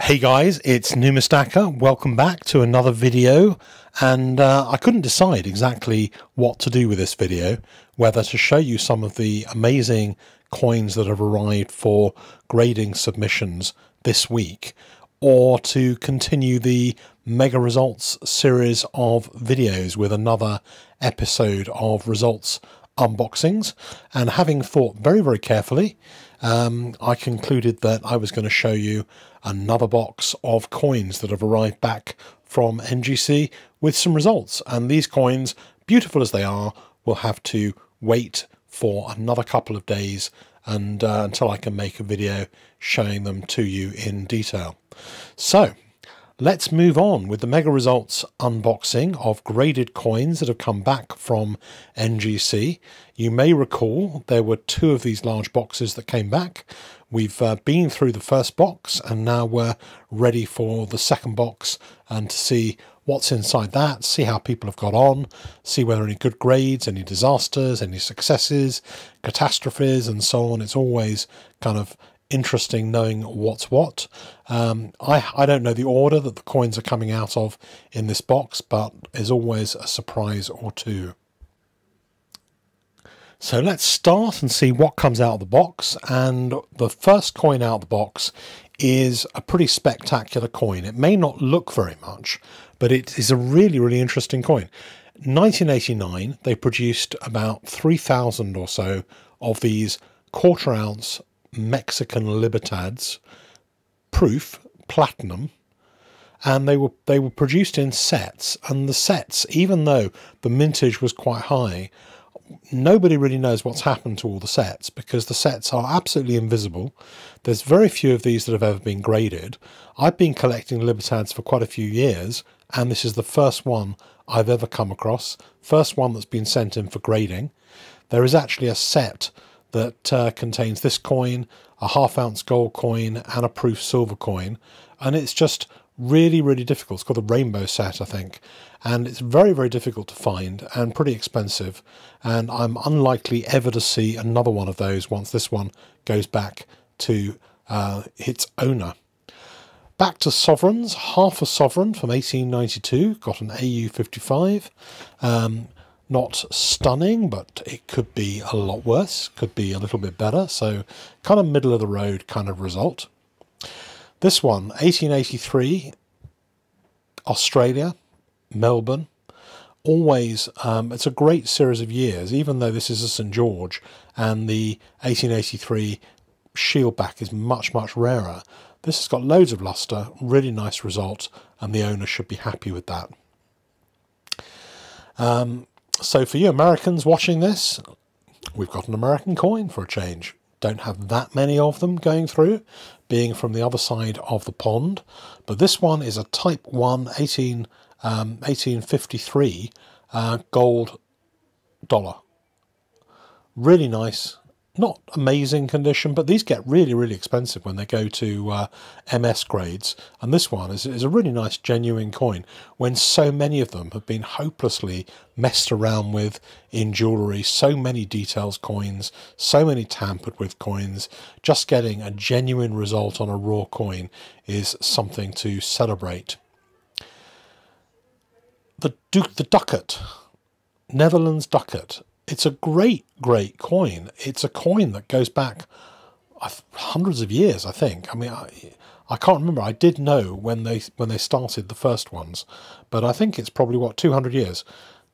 Hey guys, it's Numistacker. Welcome back to another video, and I couldn't decide exactly what to do with this video, whether to show you some of the amazing coins that have arrived for grading submissions this week, or to continue the mega results series of videos with another episode of results unboxings. And having thought very, very carefully, I concluded that I was going to show you another box of coins that have arrived back from NGC with some results, and these coins, beautiful as they are, will have to wait for another couple of days and until I can make a video showing them to you in detail. So let's move on with the mega results unboxing of graded coins that have come back from NGC. You may recall there were two of these large boxes that came back. We've been through the first box, and now we're ready for the second box and to see what's inside that, see how people have got on, see whether any good grades, any disasters, any successes, catastrophes, and so on. It's always kind of interesting knowing what's what. I don't know the order that the coins are coming out of in this box, but there's always a surprise or two. So let's start and see what comes out of the box, and the first coin out of the box is a pretty spectacular coin. It may not look very much, but it is a really, really interesting coin. 1989 they produced about 3,000 or so of these quarter ounce Mexican Libertads, proof platinum, and they were produced in sets. And the sets, even though the mintage was quite high, nobody really knows what's happened to all the sets, because the sets are absolutely invisible. There's very few of these that have ever been graded. I've been collecting Libertads for quite a few years, and this is the first one I've ever come across, first one that's been sent in for grading. There is actually a set that contains this coin, a half-ounce gold coin, and a proof silver coin, and it's just really, really difficult. It's called the Rainbow Set, I think, and it's very, very difficult to find and pretty expensive, and I'm unlikely ever to see another one of those once this one goes back to its owner. Back to sovereigns. Half a sovereign from 1892, got an AU55. Not stunning, but it could be a lot worse, could be a little bit better, so kind of middle of the road kind of result. This one, 1883, Australia, Melbourne. Always, it's a great series of years, even though this is a St. George, and the 1883 shieldback is much rarer. This has got loads of luster, really nice result, and the owner should be happy with that. So for you Americans watching this, we've got an American coin for a change. Don't have that many of them going through, being from the other side of the pond. But this one is a Type 1 1853 gold dollar. Really nice. Not amazing condition, but these get really expensive when they go to MS grades. And this one is a really nice, genuine coin, when so many of them have been hopelessly messed around with in jewellery. So many details coins, so many tampered with coins. Just getting a genuine result on a raw coin is something to celebrate. The Ducat, Netherlands Ducat. It's a great coin. It's a coin that goes back hundreds of years, I think. I mean, I can't remember. I did know when they started the first ones, but I think it's probably, what, 200 years?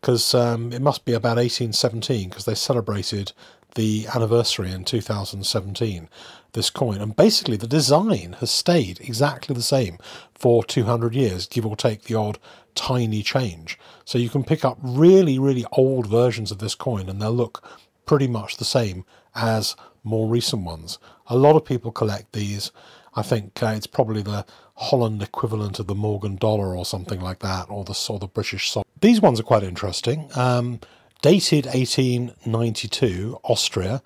Because it must be about 1817, because they celebrated the anniversary in 2017, this coin. And basically the design has stayed exactly the same for 200 years, give or take the odd tiny change. So you can pick up really old versions of this coin, and they'll look pretty much the same as more recent ones. A lot of people collect these. I think it's probably the Holland equivalent of the Morgan dollar or something like that, or the British sovereign. These ones are quite interesting. Dated 1892, Austria,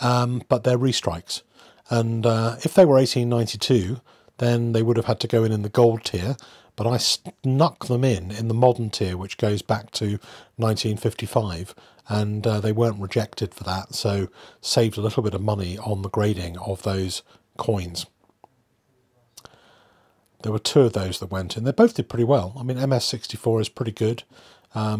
but they're restrikes. And if they were 1892, then they would have had to go in the gold tier, but I snuck them in the modern tier, which goes back to 1955, and they weren't rejected for that, so saved a little bit of money on the grading of those coins. There were two of those that went, and they both did pretty well. I mean, MS64 is pretty good. They're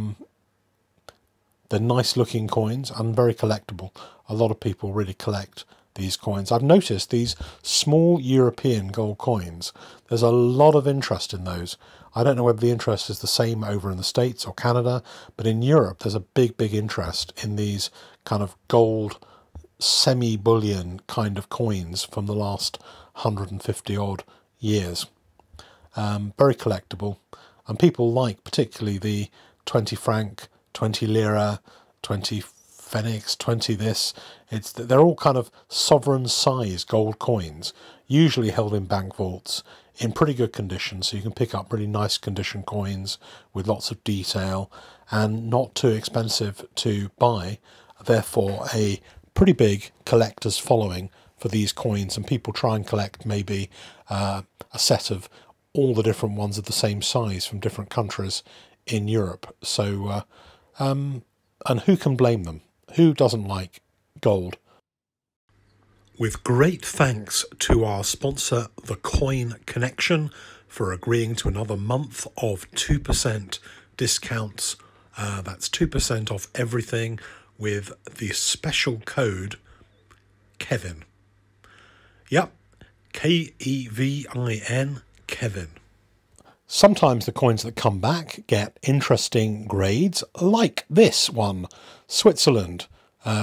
nice looking coins and very collectible. A lot of people really collect these coins. I've noticed these small European gold coins, there's a lot of interest in those. I don't know whether the interest is the same over in the States or Canada, but in Europe there's a big interest in these kind of gold semi-bullion kind of coins from the last 150 odd years. Very collectible, and people like particularly the 20 franc, 20 lira, 20 Phoenix, 20 this. They're all kind of sovereign size gold coins, usually held in bank vaults in pretty good condition, so you can pick up really nice condition coins with lots of detail and not too expensive to buy. Therefore a pretty big collector's following for these coins, and people try and collect maybe a set of all the different ones of the same size from different countries in Europe. So and who can blame them? Who doesn't like gold? With great thanks to our sponsor, The Coin Connection, for agreeing to another month of 2% discounts. That's 2% off everything with the special code Kevin. Yep, K-E-V-I-N, Kevin. Sometimes the coins that come back get interesting grades, like this one, Switzerland,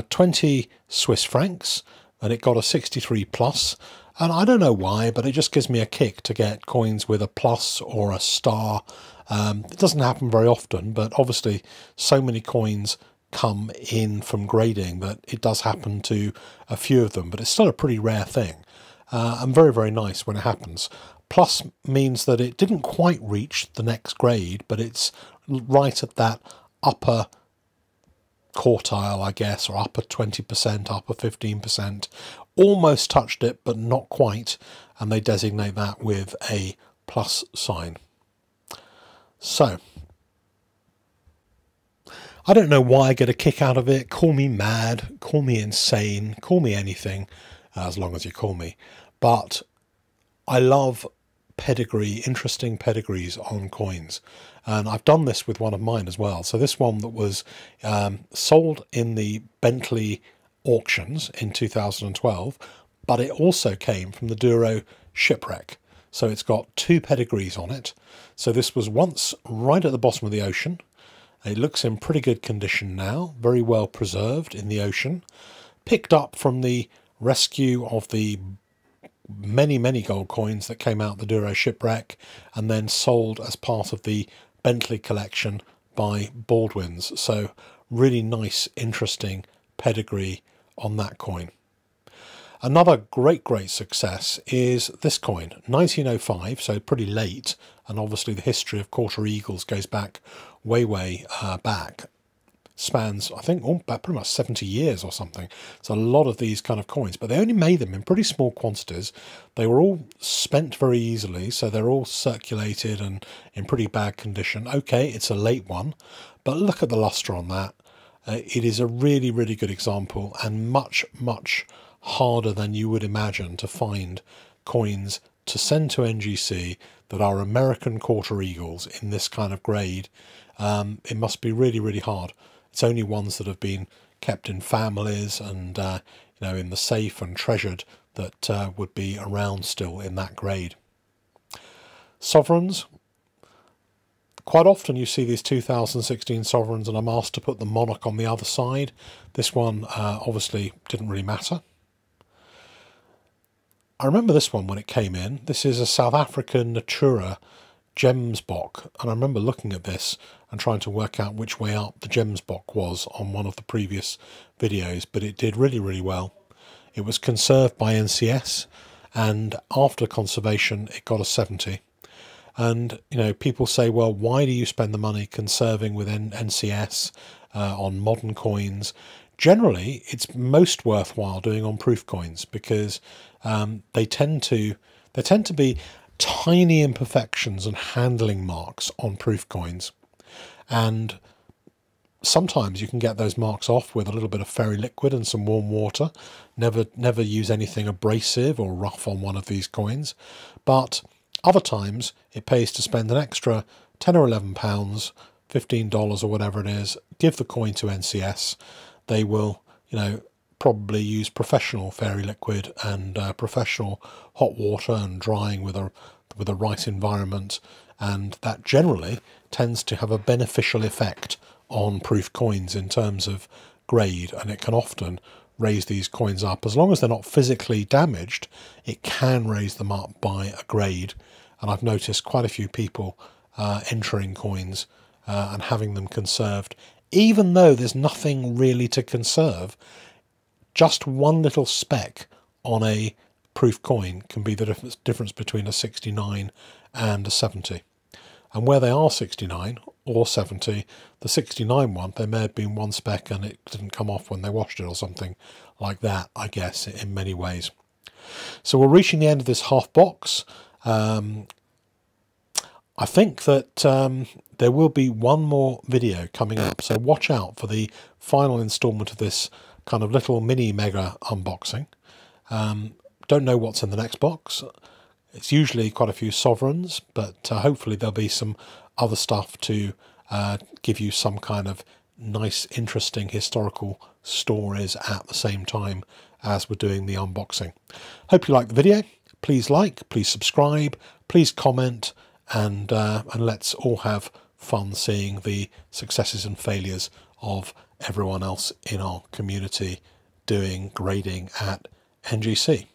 20 Swiss francs, and it got a 63 plus, and I don't know why, but it just gives me a kick to get coins with a plus or a star. It doesn't happen very often, but obviously so many coins come in from grading that it does happen to a few of them, but it's still a pretty rare thing, and very nice when it happens. Plus means that it didn't quite reach the next grade, but it's right at that upper quartile, I guess, or upper 20%, upper 15%. Almost touched it, but not quite, and they designate that with a plus sign. So, I don't know why I get a kick out of it. Call me mad, call me insane, call me anything, as long as you call me. But I love pedigree, interesting pedigrees on coins, and I've done this with one of mine as well. So this one that was sold in the Bentley auctions in 2012, but it also came from the Douro shipwreck, so it's got two pedigrees on it. So this was once right at the bottom of the ocean. It looks in pretty good condition now, very well preserved in the ocean, picked up from the rescue of the many gold coins that came out the Douro shipwreck, and then sold as part of the Bentley collection by Baldwin's. So really nice, interesting pedigree on that coin. Another great success is this coin, 1905, so pretty late, and obviously the history of quarter eagles goes back way back. Spans, I think, pretty much 70 years or something. So a lot of these kind of coins, but they only made them in pretty small quantities. They were all spent very easily, so they're all circulated and in pretty bad condition. Okay, it's a late one, but look at the luster on that. It is a really good example, and much harder than you would imagine to find coins to send to NGC that are American quarter eagles in this kind of grade. It must be really hard. It's only ones that have been kept in families and you know, in the safe and treasured, that would be around still in that grade. Sovereigns. Quite often you see these 2016 sovereigns, and I'm asked to put the monarch on the other side. This one obviously didn't really matter. I remember this one when it came in. This is a South African Natura Gemsbok, and I remember looking at this and trying to work out which way up the Gemsbok was on one of the previous videos, but it did really well. It was conserved by NCS, and after conservation it got a 70. And you know, people say, well, why do you spend the money conserving with NCS on modern coins? Generally it's most worthwhile doing on proof coins, because they tend to be tiny imperfections and handling marks on proof coins, and sometimes you can get those marks off with a little bit of fairy liquid and some warm water. Never use anything abrasive or rough on one of these coins, but Other times it pays to spend an extra £10 or £11, $15 or whatever it is, give the coin to NCS. They will, you know, probably use professional fairy liquid and professional hot water and drying with a right environment, and that generally tends to have a beneficial effect on proof coins in terms of grade, and it can often raise these coins up. As long as they're not physically damaged, it can raise them up by a grade, and I've noticed quite a few people entering coins and having them conserved, even though there's nothing really to conserve. Just one little speck on a proof coin can be the difference between a 69 and a 70. And where they are 69 or 70, the 69 one, there may have been one speck and it didn't come off when they washed it or something like that, I guess, in many ways. So we're reaching the end of this half box. I think that there will be one more video coming up, so watch out for the final instalment of this kind of little mini mega unboxing. Don't know what's in the next box. It's usually quite a few sovereigns, but hopefully there'll be some other stuff to give you some kind of nice, interesting historical stories at the same time as we're doing the unboxing. Hope you liked the video. Please like, please subscribe, please comment, and let's all have fun seeing the successes and failures of everyone else in our community doing grading at NGC.